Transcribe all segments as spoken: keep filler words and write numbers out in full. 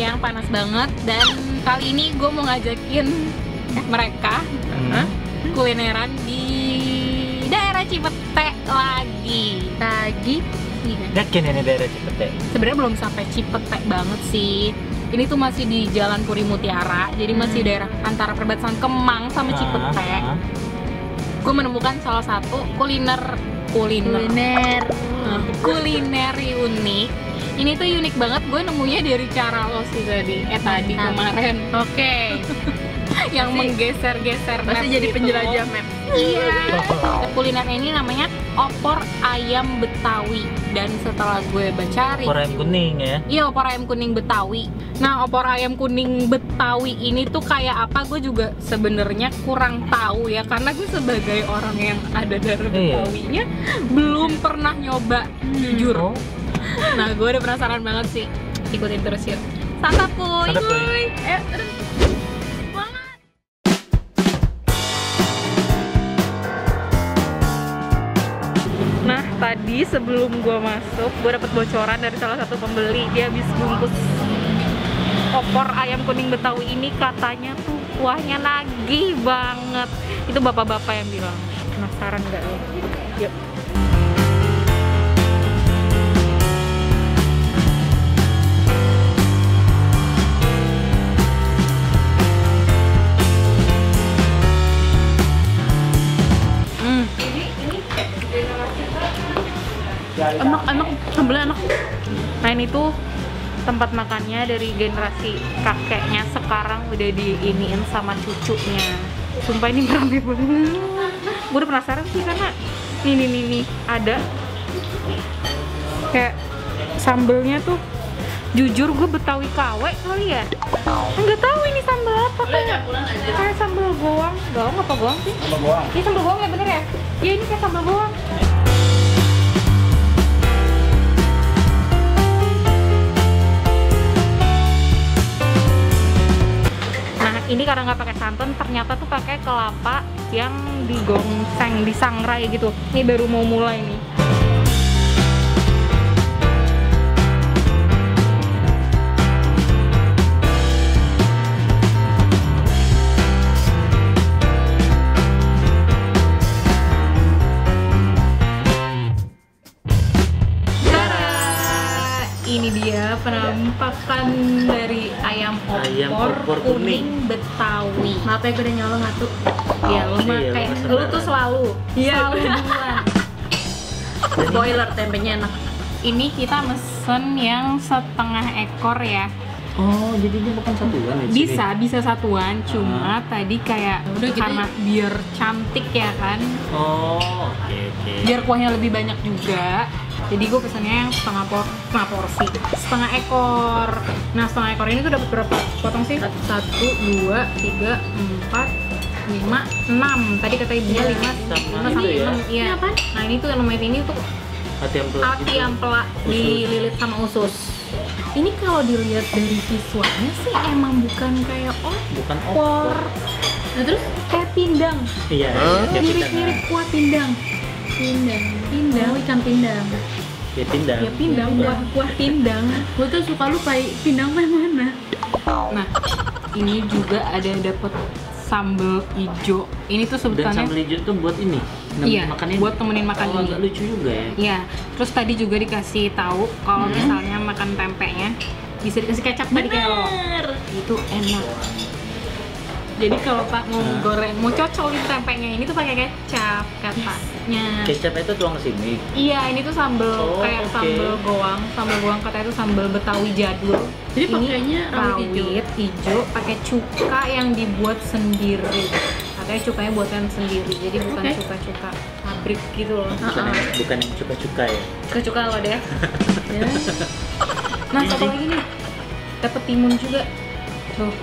yang panas banget. Dan kali ini gue mau ngajakin mereka hmm. kulineran di daerah Cipete lagi. Lagi yakin ini daerah Cipete? Sebenarnya belum sampai Cipete banget sih. Ini tuh masih di Jalan Purimutiara, jadi masih daerah antara perbatasan Kemang sama Cipete. Ah. Gue menemukan salah satu kuliner kuliner kuliner, uh, kuliner unik. Ini tuh unik banget, gue nemunya dari cara lo sih tadi, eh tadi Mantap. kemarin. Oke. Okay. Yang menggeser-geser map. Masih jadi gitu. Penjelajah map. Iya. Kuliner ini namanya opor ayam Betawi, dan setelah gue baca opor ayam kuning ya. Iya, opor ayam kuning Betawi. Nah, opor ayam kuning Betawi ini tuh kayak apa? Gue juga sebenarnya kurang tahu ya, karena gue sebagai orang yang ada darah Betawinya belum pernah nyoba jujur. Oh. Nah, gue udah penasaran banget sih. Ikutin terus yuk. Santap puy. Eh, tadi sebelum gue masuk, gue dapet bocoran dari salah satu pembeli. Dia habis bungkus opor ayam kuning Betawi ini, katanya tuh kuahnya nagih banget. Itu bapak-bapak yang bilang. Penasaran gak lo? Yuk. Enak-enak, sambalnya enak. Nah, ini tuh tempat makannya dari generasi kakeknya, sekarang udah diiniin sama cucunya. Sumpah ini berani banget. Gue udah penasaran sih, karena nih nih nih, nih ada kayak sambelnya tuh. Jujur gue Betawi kawe kali ya, nggak tahu ini sambal apa, kayak kayak sambal goang, goang apa goang sih? Sambal goang. Ini sambal goang ya bener ya? Iya, ini kayak sambal goang. Ini karena nggak pakai santan, ternyata tuh pakai kelapa yang digongseng, disangrai gitu. Ini baru mau mulai nih. Ini dia penampakan dari ayam opor, ayam opor kuning. kuning Betawi. Maaf ya, gue udah nyolong satu. Ya, lo pakai. Lo tuh selalu, ya, selalu duluan. Spoiler, tempenya enak. Ini kita mesen yang setengah ekor ya. Oh, jadi dia bukan satuan ya? Bisa, bisa satuan. Cuma ah. tadi kayak udah karena gitu. Biar cantik ya kan? Oh, oke okay, oke. Okay. Biar kuahnya lebih banyak juga. Jadi gue pesannya yang setengah, por setengah porsi, setengah ekor. Nah, setengah ekor ini tuh dapat berapa potong sih? Satu, dua, tiga, empat, lima, enam. Tadi kata ibunya lima, lima sampai enam. Iya. Nah, ini tuh yang namanya ini tuh ati ampela dililit sama usus. Ini kalau dilihat dari visualnya sih emang bukan kayak opor, opor. Nah, terus kayak pindang. Iya. Mirip-mirip kuah pindang. Pindang, pindang, oh, ikan pindang. Ya pindang. Ya pindang, buah buah pindang. Gue tuh suka lupa pindang mana. Nah, ini juga ada dapet sambal hijau. Ini tuh sebutannya. Dan sambal hijau tuh buat ini. Iya. Makan ini. Buat temenin makan oh, ini. Agak lucu juga ya. Iya. Terus tadi juga dikasih tahu kalau hmm. misalnya makan tempenya bisa dikasih kecap tadi kalau. Itu enak. Jadi kalau Pak mau nah. goreng, mau cocolin tempenya ini tuh pakai kecap katanya. Kecap itu tuang sini. Iya, ini tuh sambal oh, kayak okay. sambal goang, sambal goang katanya itu sambal Betawi jadul. Jadi pakainya rawit hijau, pakai cuka yang dibuat sendiri. Katanya cukanya buatan sendiri, jadi bukan okay. cuka-cuka pabrik gitu loh. Bukan, uh -uh. bukan yang cuka-cuka ya. Cuka-cuka loh deh. Ya. Nah, satu lagi nih, dapat timun juga. Tuh.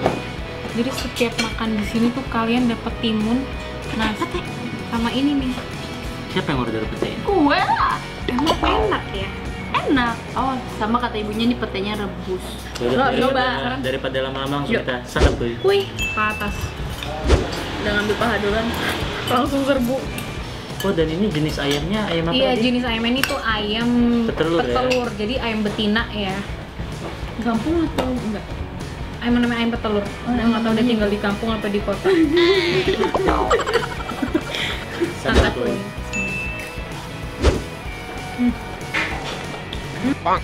Jadi setiap makan di sini tuh kalian dapet timun, nah pete sama ini nih. Siapa yang order pete? Gue lah. Emang enak ya? Enak. Oh, sama kata ibunya nih petenya rebus. Coba. Daripada, daripada lama-lama langsung kita santap tuh. Wih, ke atas. Udah ngambil paha duluan. Langsung serbu. Oh, dan ini jenis ayamnya ayam apa? Iya, tadi? Jenis ayamnya ini tuh ayam petelur. Petelur. Ya? Jadi ayam betina ya. Kampung atau enggak? ayam namanya ayam petelur. Oh, nggak tahu dia tinggal di kampung apa di kota. Sambal goang. Hmm. Hmm.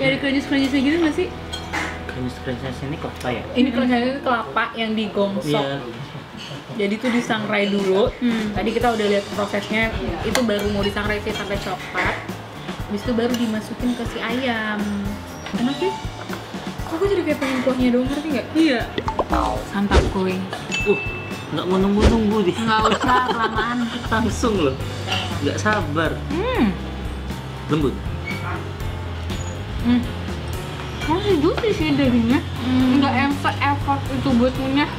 Dari krencis-krencisnya gitu nggak sih? Krencis-krencis ini kelapa ya? Ini krencis itu kelapa yang digongsok. Yeah. Jadi itu disangrai dulu. Hmm. Tadi kita udah lihat prosesnya, itu baru mau disangrai sih sampai coklat. Habis itu baru dimasukin ke si ayam. Enak sih? Aku jadi kayak pengen kuahnya dong, ngerti nggak? Iya. Santap kue. Uh, nggak mau nunggu-nunggu deh. Nggak usah, kelamaan. Langsung loh. Nggak sabar. Hmm. Lembut. Hmm. Masih juicy sih dagingnya. Hmm. Nggak effort-effort itu buat ngunyah.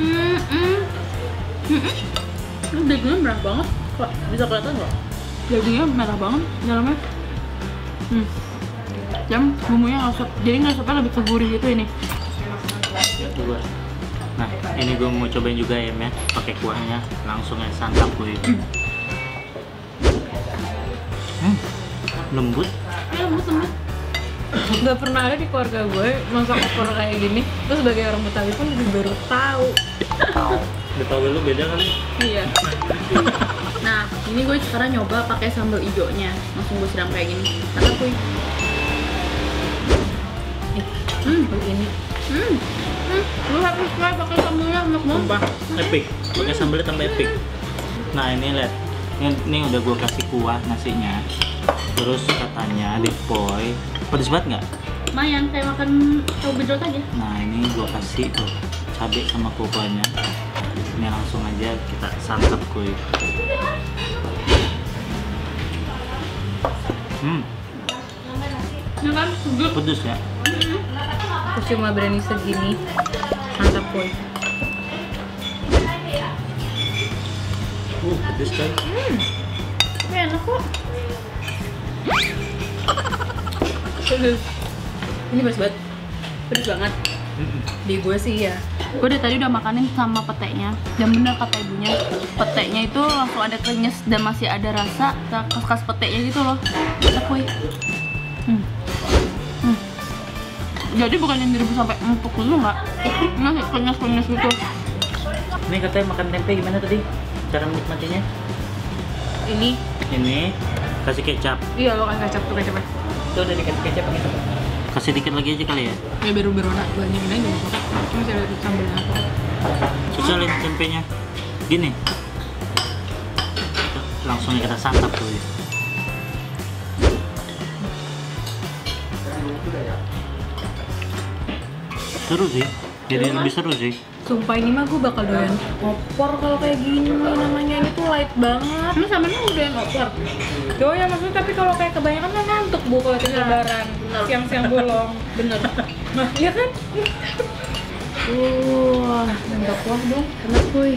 Hmm, hmm. Hmm, hmm. Ini dagingnya merah banget. Wah, bisa kelihatan nggak? Dagingnya merah banget dalamnya. Hmm. Dan bumbunya ngasep, jadi ngasepnya lebih ke gurih gitu ini. Nah, ini gue mau cobain juga ayamnya, pakai kuahnya, langsung ya santap gue. Hmm, lembut. Ya, lembut lembut. Gak pernah ada di keluarga gue masak opor kayak gini. Terus sebagai orang Betawi pun lebih baru tahu. Betawi lu beda kali. Iya. Nah, ini gue sekarang nyoba pakai sambal hijaunya, langsung gue siram kayak gini. Santap gue. Hmm, begini. Hmm, hmm. Lu harus try pakai sambalnya, enak banget. Epic, pakai sambalnya tambah epic. Nah ini lihat, ini, ini udah gue kasih kuah nasinya. Terus katanya dipoy, pedes banget nggak? Lumayan, kayak makan tahu bedrot aja. Nah ini gue kasih tuh cabai sama kuahnya. Ini langsung aja kita santap kuy. Hmm. Ini kan sejuk. Pedes ya. Aku cuma berani segini, santap boy. Uh, pedes kan? Hmm, tapi enak kok. Pedes. Ini pedes banget. Pedes banget. Di gue sih ya. Gue dari tadi udah makanin sama petenya. Dan bener kata ibunya, petenya itu langsung ada krenyes dan masih ada rasa khas-khas petenya gitu loh. Santap boy. Hmm. Jadi bukan yang direbus sampai empuk dulu nggak? Masih kenyas-kenyas gitu. Ini katanya makan tempe gimana tadi? Cara menikmatinya? Ini. Ini kasih kecap. Iya lo kan kecap tuh kecapnya. Tuh udah dikasih kecap pakai apa? Kasih dikit lagi aja kali ya? Ya baru-baru nak banyak ini nggak apa-apa. Cuma saya lihat sambalnya apa? Susulin tempenya. Gini. Langsung kita santap dulu. Ya. Seru sih, jadi ya, lebih seru sih. Sumpah ini mah gue bakal doyan opor kalau kayak gini, namanya ini tuh light banget. Lu sama lu doyan opor? Doyan maksudnya, tapi kalau kayak kebanyakan kan ngantuk bu kalau tiap lebaran, siang-siang bolong. Bener. Iya kan? Wah, nggak puas dong, enak kuy.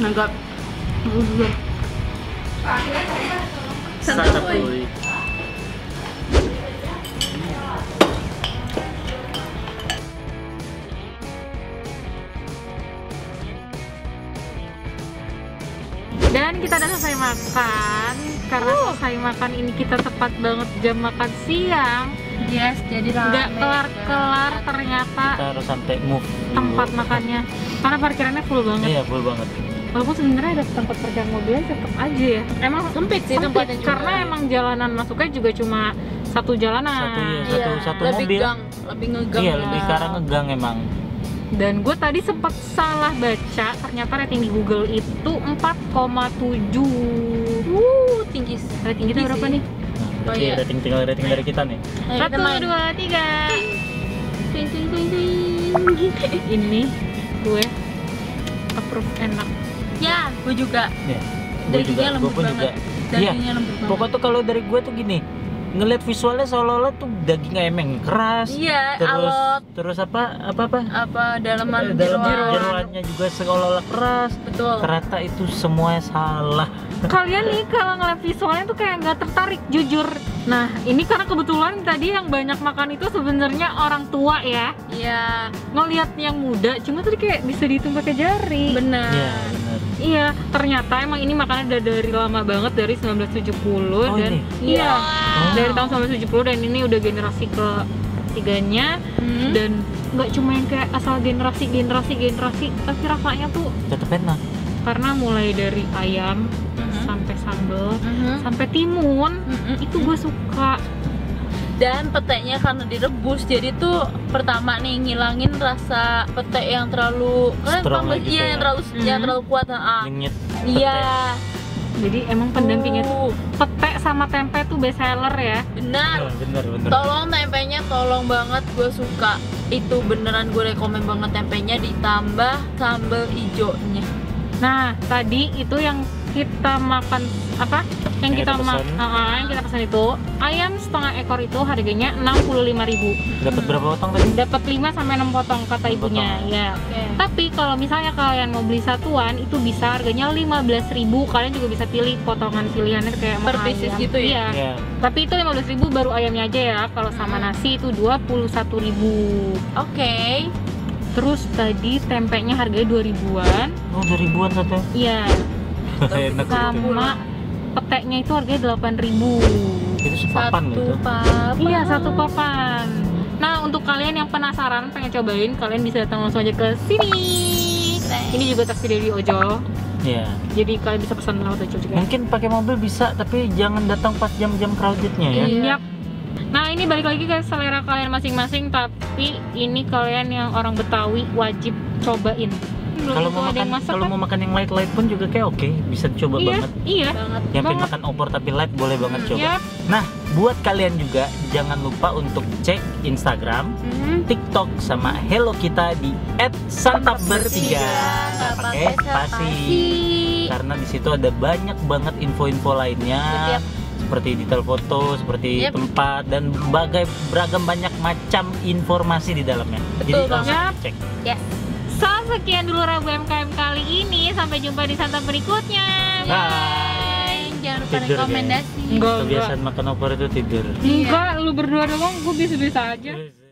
Nggak, aku juga. Santap kuy. Dan kita udah selesai makan. Karena uh. selesai makan ini kita tepat banget jam makan siang. Yes, jadi rame. Nggak kelar-kelar ternyata. Kita harus sampai move tempat dulu. Makannya. Karena parkirannya full banget. Iya, full banget. Walaupun sebenarnya ada tempat parkir mobilnya tetap aja ya. Emang sempit sih tempatnya juga. Karena emang jalanan masuknya juga cuma satu jalanan. Satu, ya, satu, iya. satu lebih mobil. Gang, lebih ngegang. Iya, ya. lebih karena ngegang emang. Dan gue tadi sempat salah baca, ternyata rating di Google itu empat koma tujuh. Wuh, tinggi. Rating kita berapa nih? Nah, oh iya, rating tinggal rating dari kita nih. satu, dua, tiga. Ting ting ting ting. Ini gue approve enak. Ya, gue juga. Ya, gue juga. Gue pun juga. Dagingnya lembut banget. Pokoknya tuh kalau dari gue tuh gini, ngeliat visualnya seolah-olah tuh daging ayam yang keras, iya, terus alot. Terus apa apa apa apa dalaman jeruan. Jeruannya juga seolah-olah keras. Betul. Ternyata itu semuanya salah. Kalian nih kalau ngeliat visualnya tuh kayak nggak tertarik jujur. Nah ini karena kebetulan tadi yang banyak makan itu sebenarnya orang tua ya. Iya. Ngeliat yang muda, cuma tuh kayak bisa dihitung pakai jari. Benar. Ya, benar. Iya, ternyata emang ini makanan udah dari lama banget, dari seribu sembilan ratus tujuh puluh. Oh, dan ini? Iya, wow. Dari tahun seribu sembilan ratus tujuh puluh, dan ini udah generasi ketiganya. Hmm. Dan nggak cuma yang kayak asal generasi, generasi, generasi, tapi rasanya tuh tetep enak. Karena mulai dari ayam, uh-huh, sampai sambal, uh-huh, sampai timun, uh-huh, itu gue suka. Dan petenya karena direbus, jadi tuh pertama nih ngilangin rasa pete yang terlalu kan pambes, gitu iya, ya? yang terlalu mm-hmm. yang terlalu kuat, iya yeah. Jadi emang pendampingnya tuh pete sama tempe tuh best seller ya. Benar. Benar, benar. Tolong tempenya, tolong banget, gue suka itu, beneran gue rekomen banget tempenya, ditambah sambal hijaunya. Nah tadi itu yang kita makan apa yang, yang kita, kita pesan. Uh, yang kita pesan itu ayam setengah ekor itu harganya enam puluh lima ribu. Dapat berapa potong tadi? Dapat lima sampai enam potong kata ibunya. Ya. Okay. Tapi kalau misalnya kalian mau beli satuan itu bisa harganya lima belas ribu. Kalian juga bisa pilih potongan pilihannya kayak per pieces gitu ya. Iya. Yeah. Tapi itu lima belas ribu baru ayamnya aja ya. Kalau sama hmm. nasi itu dua puluh satu ribu. Oke. Okay. Terus tadi tempenya harganya dua ribuan. Oh, dua ribuan satu. Iya. Sama peteknya itu harganya delapan ribu. Itu sepapan gitu? Iya, satu papan. Nah, untuk kalian yang penasaran pengen cobain, kalian bisa datang langsung aja ke sini. Ini juga tersedia di Ojol. Iya. Jadi kalian bisa pesan lewat Ojol juga. Mungkin pakai mobil bisa, tapi jangan datang pas jam-jam crowdednya ya. Iya. Nah, ini balik lagi ke selera kalian masing-masing, tapi ini kalian yang orang Betawi wajib cobain. Kalau mau makan, kalau mau makan yang light-light pun juga kayak oke, okay. bisa coba iya, banget. Iya. Yang pengen makan opor tapi light boleh banget hmm, coba. Yep. Nah, buat kalian juga jangan lupa untuk cek Instagram, hmm. TikTok sama Hello kita di et santapbertiga. Pakai spasi. Karena di situ ada banyak banget info-info lainnya. Setiap. Seperti detail foto, seperti yep. tempat, dan berbagai beragam banyak macam informasi di dalamnya. Betul. Jadi langsung cek. Yes. So, sekian dulu Rabu M K M kali ini. Sampai jumpa di santap berikutnya. Bye. Jangan lupa tidur, rekomendasi. Kebiasaan makan opor itu tidur. Enggak, lu berdua doang, gue bisa-bisa aja.